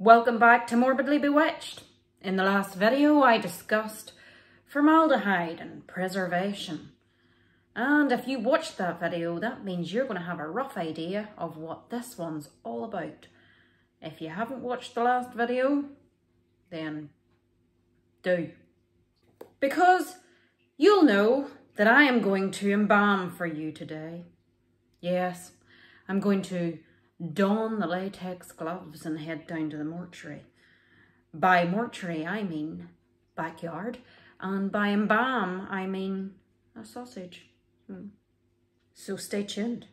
Welcome back to Morbidly Bewitched. In the last video I discussed formaldehyde and preservation. And if you watched that video, that means you're going to have a rough idea of what this one's all about. If you haven't watched the last video, then do. Because you'll know that I am going to embalm for you today. Yes, I'm going to don the latex gloves and head down to the mortuary. By mortuary, I mean backyard, and by embalm, I mean a sausage. So stay tuned.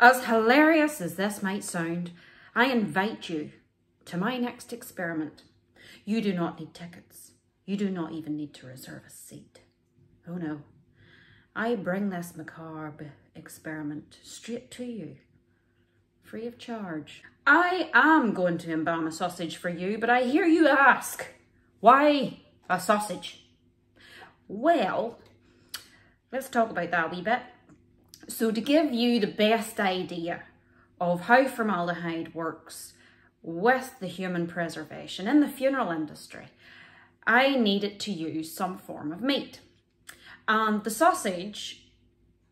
As hilarious as this might sound, I invite you to my next experiment. You do not need tickets. You do not even need to reserve a seat. Oh no. I bring this macabre experiment straight to you, free of charge. I am going to embalm a sausage for you, but I hear you ask, why a sausage? Well, let's talk about that a wee bit. So to give you the best idea of how formaldehyde works with the human preservation in the funeral industry, I needed to use some form of meat. And the sausage,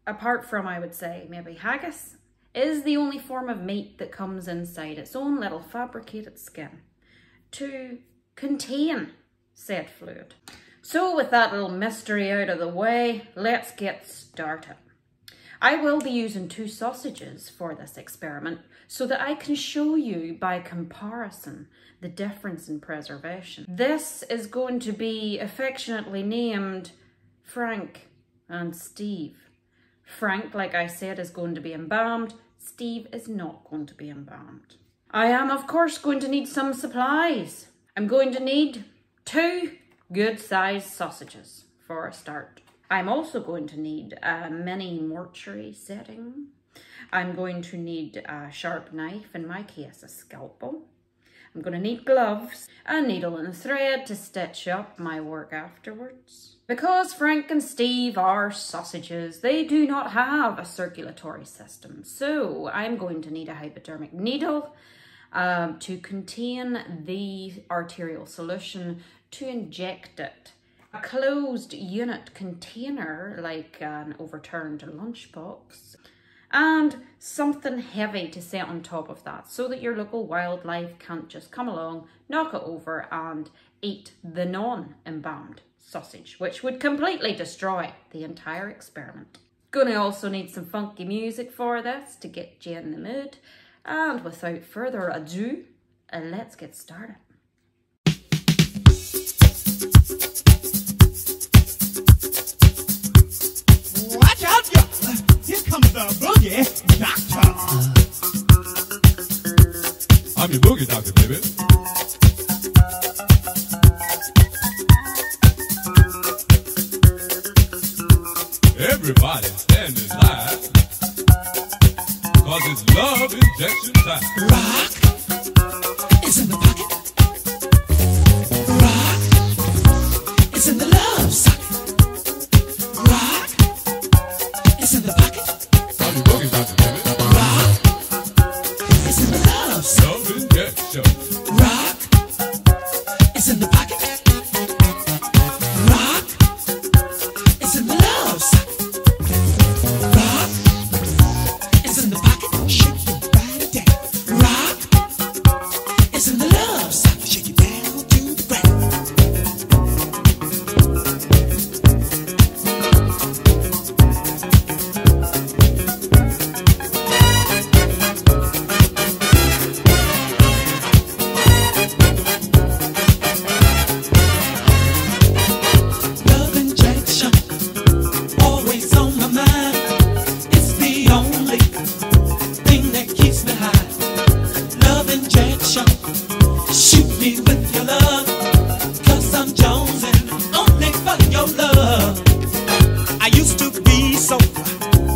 apart from, I would say, maybe haggis, is the only form of meat that comes inside its own little fabricated skin to contain said fluid. So with that little mystery out of the way, let's get started. I will be using two sausages for this experiment so that I can show you by comparison the difference in preservation. This is going to be affectionately named Frank and Steve. Frank, like I said, is going to be embalmed. Steve is not going to be embalmed. I am, of course, going to need some supplies. I'm going to need two good-sized sausages for a start. I'm also going to need a mini mortuary setting. I'm going to need a sharp knife, in my case a scalpel. I'm going to need gloves, a needle and thread to stitch up my work afterwards. Because Frank and Steve are sausages, they do not have a circulatory system. So I'm going to need a hypodermic needle to contain the arterial solution to inject it. A closed unit container, like an overturned lunchbox, and something heavy to set on top of that so that your local wildlife can't just come along, knock it over and eat the non-embalmed sausage, which would completely destroy the entire experiment. Gonna also need some funky music for this to get you in the mood. And without further ado, let's get started. Here comes the Boogie Doctor. I'm your Boogie Doctor, baby. Everybody stand in line, cause it's love injection time. Rock is in the pocket. Rock is in the love socket. Rock is in the pocket. Rock is in the pocket, shake your body down. Rock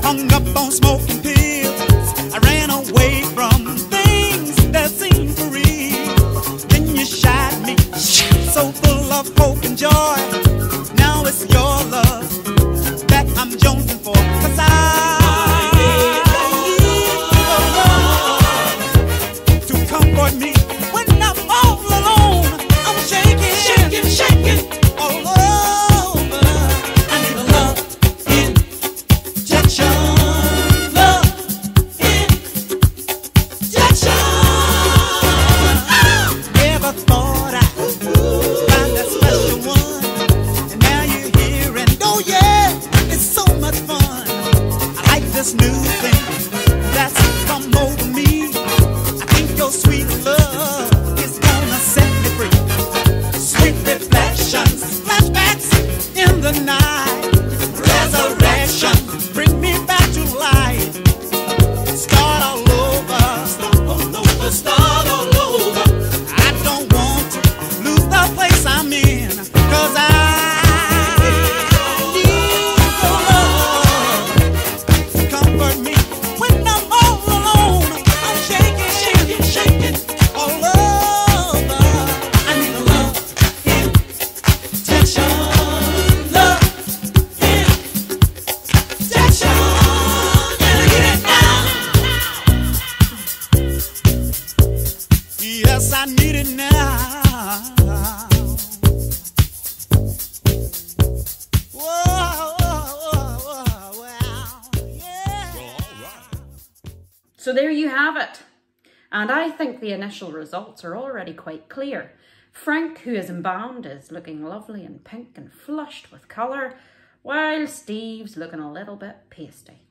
hung up on smoking pills. I ran away from things that seemed for real. Then you shot me, so full of hope and joy. Now it's your love that I'm jonesing for, 'cause I need your love to comfort me. So there you have it. And I think the initial results are already quite clear. Frank, who is embalmed, is looking lovely and pink and flushed with colour, while Steve's looking a little bit pasty.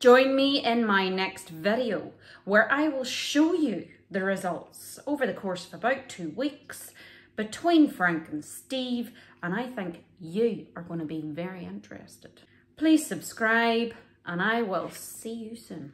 Join me in my next video, where I will show you the results over the course of about 2 weeks between Frank and Steve, and I think you are going to be very interested. Please subscribe, and I will see you soon.